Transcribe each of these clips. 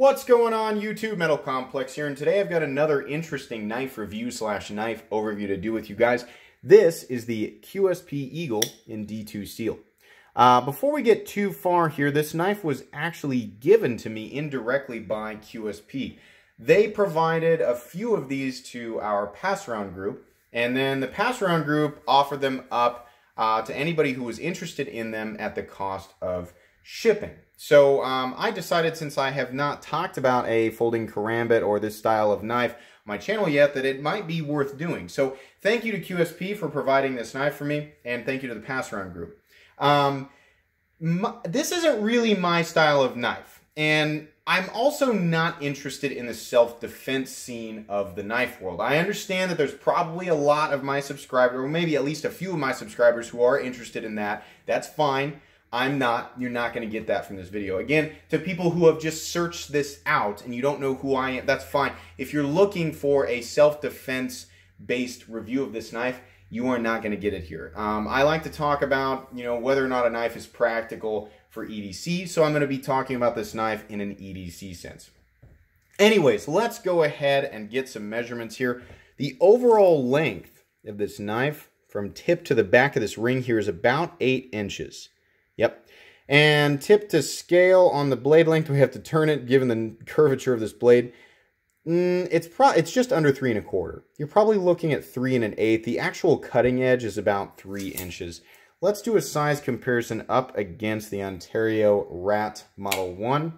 What's going on YouTube? Metal Complex here, and today I've got another interesting knife review slash knife overview to do with you guys. This is the QSP Eagle in D2 steel. Before we get too far here, this knife was actually given to me indirectly by QSP. They provided a few of these to our pass-around group, and then the pass-around group offered them up to anybody who was interested in them at the cost of shipping. So I decided, since I have not talked about a folding karambit or this style of knife on my channel yet, that it might be worth doing. So thank you to QSP for providing this knife for me, and thank you to the pass-around group. This isn't really my style of knife, and I'm also not interested in the self-defense scene of the knife world. I understand that there's probably a lot of my subscribers, or maybe at least a few of my subscribers, who are interested in that. That's fine. I'm not. You're not going to get that from this video. Again, to people who have just searched this out and you don't know who I am, that's fine. If you're looking for a self-defense based review of this knife, you are not going to get it here. I like to talk about, you know, whether or not a knife is practical for EDC, so I'm going to be talking about this knife in an EDC sense. Anyways, let's go ahead and get some measurements here. The overall length of this knife from tip to the back of this ring here is about 8 inches. Yep. And tip to scale on the blade length, we have to turn it given the curvature of this blade. It's just under 3 1/4. You're probably looking at 3 1/8. The actual cutting edge is about 3 inches. Let's do a size comparison up against the Ontario RAT Model 1.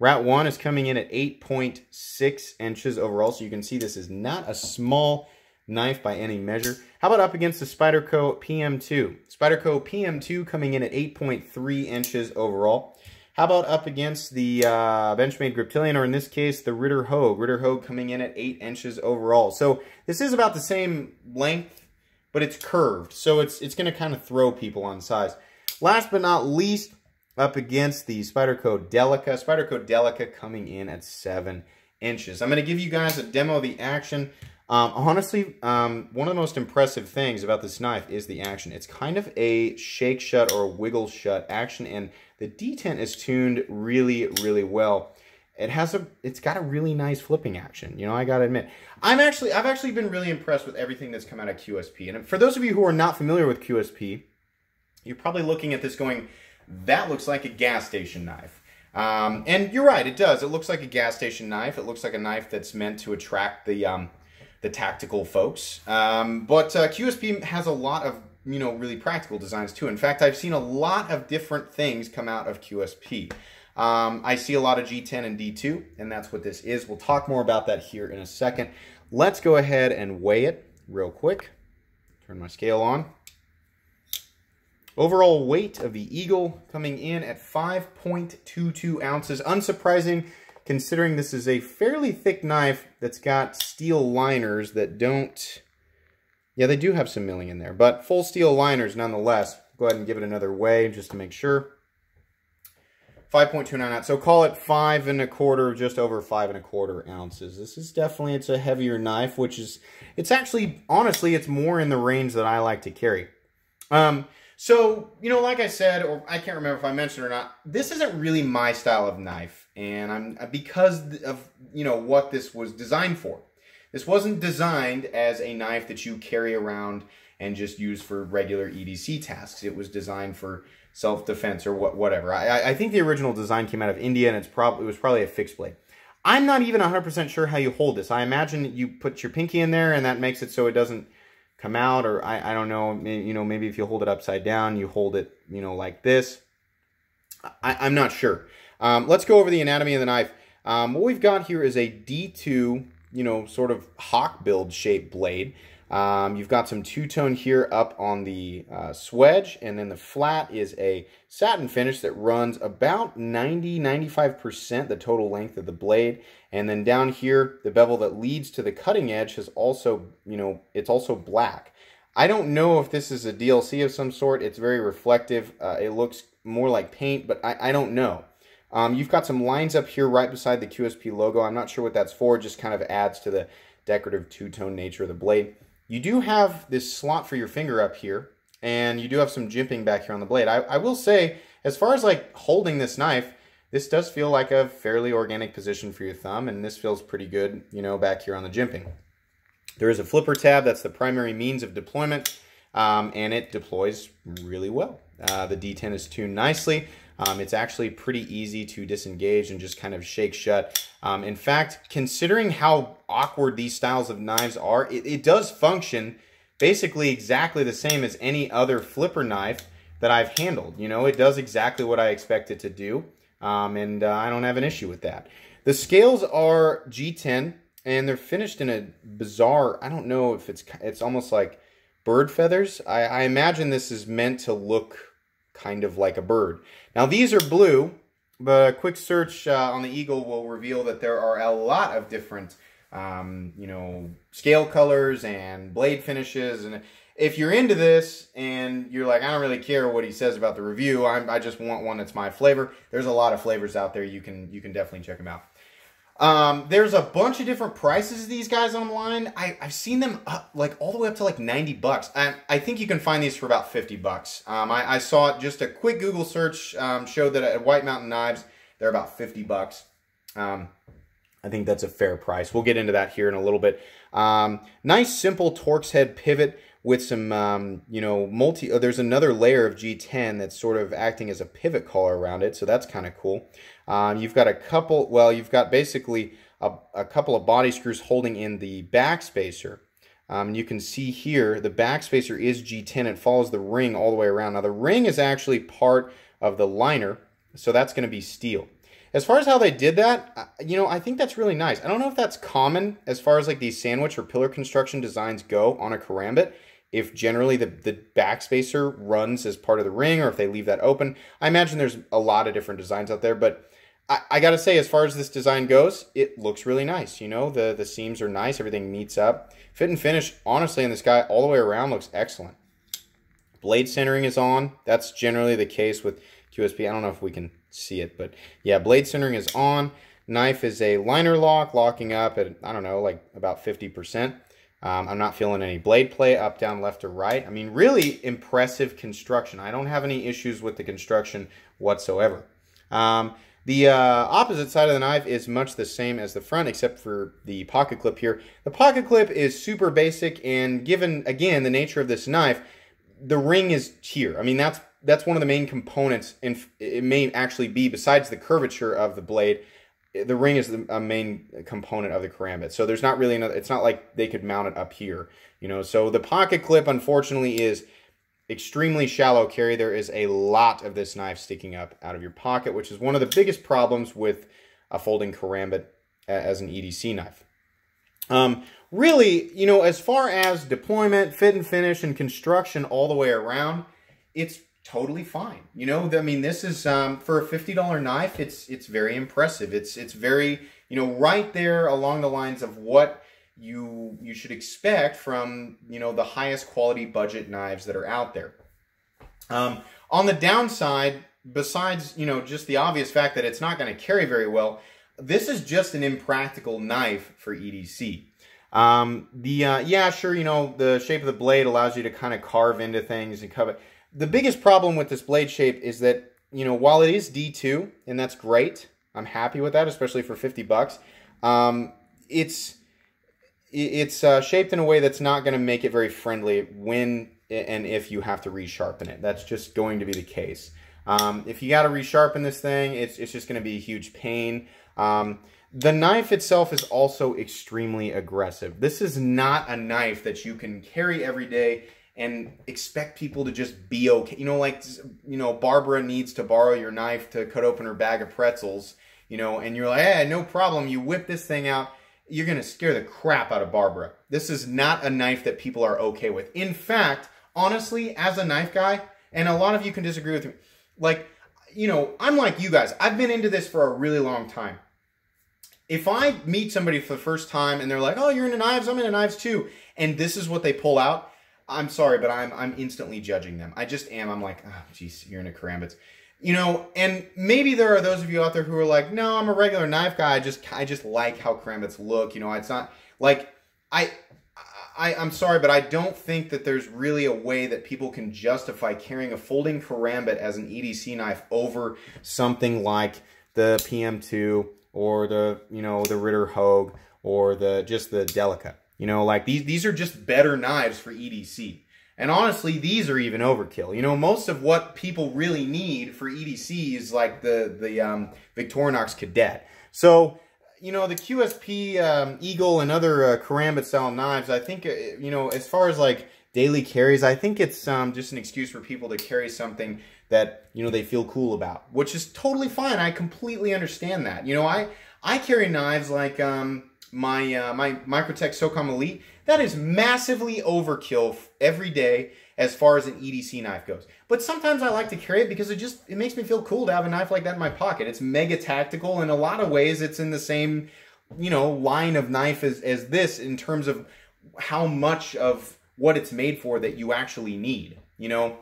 RAT 1 is coming in at 8.6 inches overall, so you can see this is not a small knife by any measure. How about up against the Spyderco PM2? Spyderco PM2 coming in at 8.3 inches overall. How about up against the Benchmade Griptilian, or in this case, the Ritter Hogue? Ritter Hogue coming in at 8 inches overall. So this is about the same length, but it's curved, so it's going to kind of throw people on size. Last but not least, up against the Spyderco Delica. Spyderco Delica coming in at 7 inches. I'm going to give you guys a demo of the action. Honestly, one of the most impressive things about this knife is the action. It's kind of a shake shut or a wiggle shut action, and the detent is tuned really, really well. It's got a really nice flipping action. You know, I gotta admit, I've actually been really impressed with everything that's come out of QSP. And for those of you who are not familiar with QSP, you're probably looking at this going, that looks like a gas station knife. And you're right, it does. It looks like a gas station knife. It looks like a knife that's meant to attract the tactical folks, but QSP has a lot of, you know, really practical designs too. In fact, I've seen a lot of different things come out of QSP. I see a lot of G10 and D2, and that's what this is. We'll talk more about that here in a second. Let's go ahead and weigh it real quick. Turn my scale on. Overall weight of the Eagle coming in at 5.22 ounces. Unsurprising, considering this is a fairly thick knife that's got steel liners that don't... Yeah, they do have some milling in there, but full steel liners nonetheless. Go ahead and give it another weigh just to make sure. 5.29 ounces, so call it 5 1/4, just over 5 1/4 ounces. This is definitely, it's a heavier knife, which is, it's actually, honestly, it's more in the range that I like to carry. So, you know, like I said, or I can't remember if I mentioned or not, this isn't really my style of knife, and because of, you know, what this was designed for. This wasn't designed as a knife that you carry around and just use for regular EDC tasks. It was designed for self-defense or whatever. I think the original design came out of India, and it was probably a fixed blade. I'm not even 100% sure how you hold this. I imagine that you put your pinky in there, and that makes it so it doesn't come out, or I don't know, you know, maybe if you hold it upside down, you hold it, you know, like this. I'm not sure. Let's go over the anatomy of the knife. What we've got here is a D2, you know, sort of hawk build shaped blade. You've got some two-tone here up on the swedge, and then the flat is a satin finish that runs about 90–95% the total length of the blade. And then down here, the bevel that leads to the cutting edge has also, you know, it's also black. I don't know if this is a DLC of some sort. It's very reflective. It looks more like paint, but I don't know. You've got some lines up here right beside the QSP logo. I'm not sure what that's for. It just kind of adds to the decorative two-tone nature of the blade. You do have this slot for your finger up here, and you do have some jimping back here on the blade. I will say, as far as like holding this knife, This does feel like a fairly organic position for your thumb, and this feels pretty good, you know, back here on the jimping. There is a flipper tab. That's the primary means of deployment, and it deploys really well. The D10 is tuned nicely. It's actually pretty easy to disengage and just kind of shake shut. In fact, considering how awkward these styles of knives are, it does function basically exactly the same as any other flipper knife that I've handled. You know, it does exactly what I expect it to do, and I don't have an issue with that. The scales are G10, and they're finished in a bizarre, I don't know if it's almost like bird feathers. I imagine this is meant to look kind of like a bird. Now these are blue, but a quick search on the Eagle will reveal that there are a lot of different, you know, scale colors and blade finishes. And if you're into this and you're like, I don't really care what he says about the review, I just want one that's my flavor. There's a lot of flavors out there. You can definitely check them out. There's a bunch of different prices of these guys online. I've seen them up like all the way up to like 90 bucks. I think you can find these for about 50 bucks. I saw just a quick Google search, showed that at White Mountain Knives, they're about 50 bucks. I think that's a fair price. We'll get into that here in a little bit. Nice simple Torx head pivot with some, you know, there's another layer of G10 that's sort of acting as a pivot collar around it, so that's kind of cool. You've got a couple, well, you've got basically a couple of body screws holding in the back spacer. You can see here, the back spacer is G10. It follows the ring all the way around. Now, the ring is actually part of the liner, so that's going to be steel. As far as how they did that, you know, I think that's really nice. I don't know if that's common as far as like these sandwich or pillar construction designs go on a Karambit, if generally the backspacer runs as part of the ring or if they leave that open. I imagine there's a lot of different designs out there, but I gotta say, as far as this design goes, it looks really nice. You know, the seams are nice, everything meets up. Fit and finish, honestly, in this guy all the way around looks excellent. Blade centering is on. That's generally the case with QSP. I don't know if we can see it, but yeah, blade centering is on. Knife is a liner lock, locking up at, I don't know, like about 50%. I'm not feeling any blade play up, down, left, or right. I mean, really impressive construction. I don't have any issues with the construction whatsoever. The opposite side of the knife is much the same as the front, except for the pocket clip here. The pocket clip is super basic, and given, again, the nature of this knife, the ring is here. I mean, that's one of the main components, and it may actually be, besides the curvature of the blade, the ring is a main component of the Karambit. So there's not really another, it's not like they could mount it up here, you know. So the pocket clip, unfortunately, is extremely shallow carry. There is a lot of this knife sticking up out of your pocket, which is one of the biggest problems with a folding Karambit as an EDC knife. Really, you know, as far as deployment, fit and finish, and construction all the way around, it's totally fine. You know, I mean, this is, for a $50 knife, it's very impressive. It's very, you know, right there along the lines of what you should expect from, you know, the highest quality budget knives that are out there. On the downside, besides, you know, just the obvious fact that it's not going to carry very well, this is just an impractical knife for EDC. Yeah, sure, you know, the shape of the blade allows you to kind of carve into things and cover. The biggest problem with this blade shape is that, you know, while it is D2, and that's great, I'm happy with that, especially for 50 bucks, it's shaped in a way that's not going to make it very friendly when and if you have to resharpen it. That's just going to be the case. If you got to resharpen this thing, it's just going to be a huge pain. The knife itself is also extremely aggressive. This is not a knife that you can carry every day and expect people to just be okay. You know, like, you know, Barbara needs to borrow your knife to cut open her bag of pretzels, you know, and you're like, hey, no problem. You whip this thing out, you're going to scare the crap out of Barbara. This is not a knife that people are okay with. In fact, honestly, as a knife guy, and a lot of you can disagree with me, like, you know, I'm like you guys. I've been into this for a really long time. If I meet somebody for the first time and they're like, oh, you're into knives, I'm into knives too, and this is what they pull out, I'm sorry, but I'm instantly judging them. I just am. I'm like, oh, geez, you're into Karambits. You know, and maybe there are those of you out there who are like, no, I'm a regular knife guy. I just like how Karambits look. You know, it's not like, I'm sorry, but I don't think that there's really a way that people can justify carrying a folding Karambit as an EDC knife over something like the PM2 or the, you know, the Ritter Hogue or the, just the Delica. You know, like these are just better knives for EDC. And honestly, these are even overkill. You know, most of what people really need for EDC is like the Victorinox Cadet. So, you know, the QSP Eagle and other Karambit style knives, I think, you know, as far as like daily carries, I think it's just an excuse for people to carry something that, you know, they feel cool about, which is totally fine. I completely understand that. You know, I carry knives like my Microtech SOCOM Elite. That is massively overkill every day as far as an EDC knife goes. But sometimes I like to carry it because it makes me feel cool to have a knife like that in my pocket. It's mega tactical. In a lot of ways, it's in the same, you know, line of knife as this in terms of how much of what it's made for that you actually need. You know,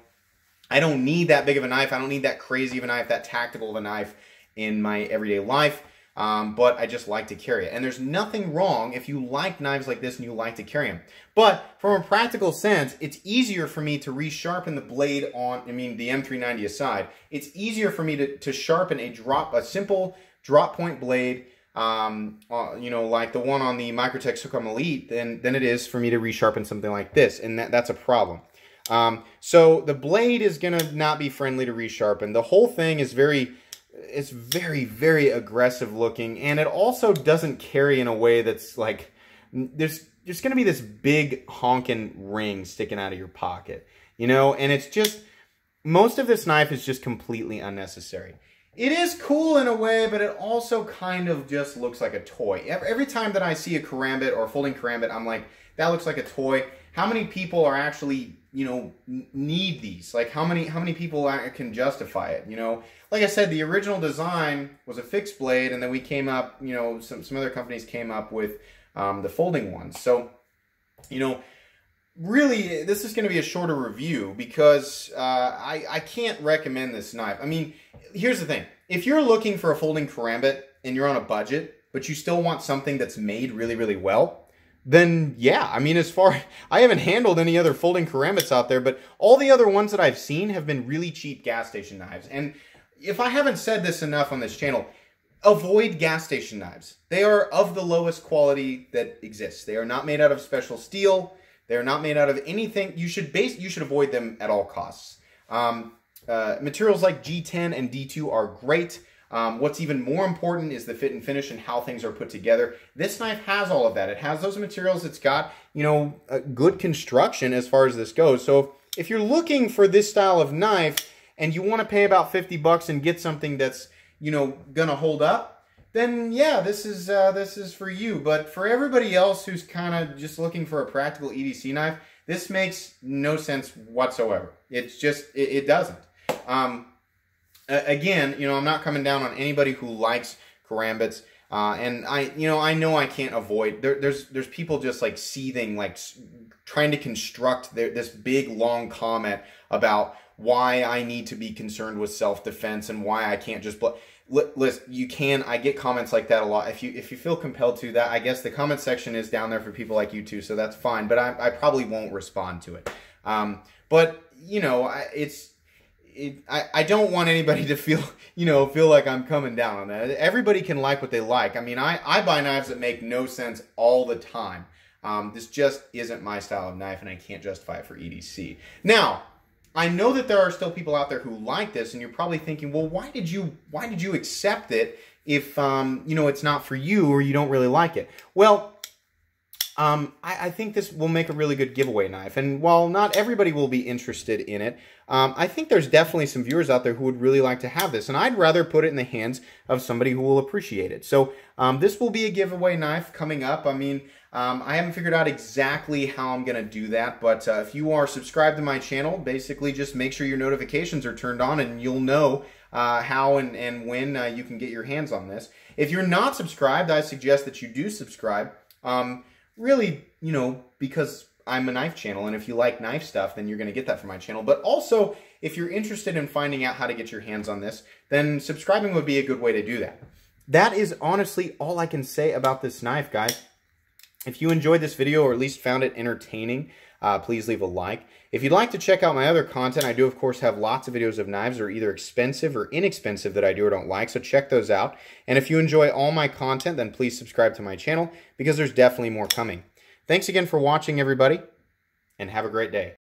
I don't need that big of a knife. I don't need that crazy of a knife, that tactical of a knife in my everyday life. But I just like to carry it. And there's nothing wrong if you like knives like this and you like to carry them. But from a practical sense, it's easier for me to resharpen the blade on, I mean, the M390 aside, it's easier for me to sharpen a simple drop point blade, you know, like the one on the Microtech SOCOM Elite than it is for me to resharpen something like this. And that's a problem. So the blade is going to not be friendly to resharpen. The whole thing is very aggressive looking, and it also doesn't carry in a way that's like, there's going to be this big honking ring sticking out of your pocket, you know, and it's just, most of this knife is just completely unnecessary. It is cool in a way, but it also kind of just looks like a toy. Every time that I see a Karambit or a folding Karambit, I'm like, that looks like a toy. How many people are actually, you know, need these? Like how many people can justify it? You know, like I said, the original design was a fixed blade, and then we came up, you know, some other companies came up with the folding ones. So, you know, really this is going to be a shorter review because I can't recommend this knife. I mean, here's the thing. If you're looking for a folding Karambit and you're on a budget, but you still want something that's made really, really well, then yeah, I mean, as far, I haven't handled any other folding Karambits out there, but all the other ones that I've seen have been really cheap gas station knives. And if I haven't said this enough on this channel, avoid gas station knives. They are of the lowest quality that exists. They are not made out of special steel. They're not made out of anything. You should avoid them at all costs. Materials like G10 and D2 are great. What's even more important is the fit and finish and how things are put together. This knife has all of that. It has those materials. It's got, you know, a good construction as far as this goes. So if you're looking for this style of knife and you want to pay about 50 bucks and get something that's, you know, going to hold up, then yeah, this is for you. But for everybody else who's kind of just looking for a practical EDC knife, this makes no sense whatsoever. It's just, it doesn't. Again, you know, I'm not coming down on anybody who likes Karambits, and I know I can't avoid. There's people just like seething, like trying to construct this big long comment about why I need to be concerned with self-defense and why I can't just blow. Listen, you can. I get comments like that a lot. If you feel compelled to that, I guess the comment section is down there for people like you too, so that's fine. But I probably won't respond to it. But you know, I don't want anybody to feel, you know, feel like I'm coming down on that. Everybody can like what they like. I mean, I buy knives that make no sense all the time. This just isn't my style of knife, and I can't justify it for EDC. Now, I know that there are still people out there who like this, and you're probably thinking, well, why did you accept it if, you know, it's not for you or you don't really like it? Well, I think this will make a really good giveaway knife, and while not everybody will be interested in it, I think there's definitely some viewers out there who would really like to have this, and I'd rather put it in the hands of somebody who will appreciate it. So this will be a giveaway knife coming up. I mean, I haven't figured out exactly how I'm going to do that, but if you are subscribed to my channel, basically just make sure your notifications are turned on, and you'll know how and when you can get your hands on this. If you're not subscribed, I suggest that you do subscribe. Really, you know, because I'm a knife channel, and if you like knife stuff, then you're going to get that from my channel. But also, if you're interested in finding out how to get your hands on this, then subscribing would be a good way to do that. That is honestly all I can say about this knife, guys. If you enjoyed this video, or at least found it entertaining, please leave a like. If you'd like to check out my other content, I do, of course, have lots of videos of knives that are either expensive or inexpensive that I do or don't like, so check those out. And if you enjoy all my content, then please subscribe to my channel, because there's definitely more coming. Thanks again for watching, everybody, and have a great day.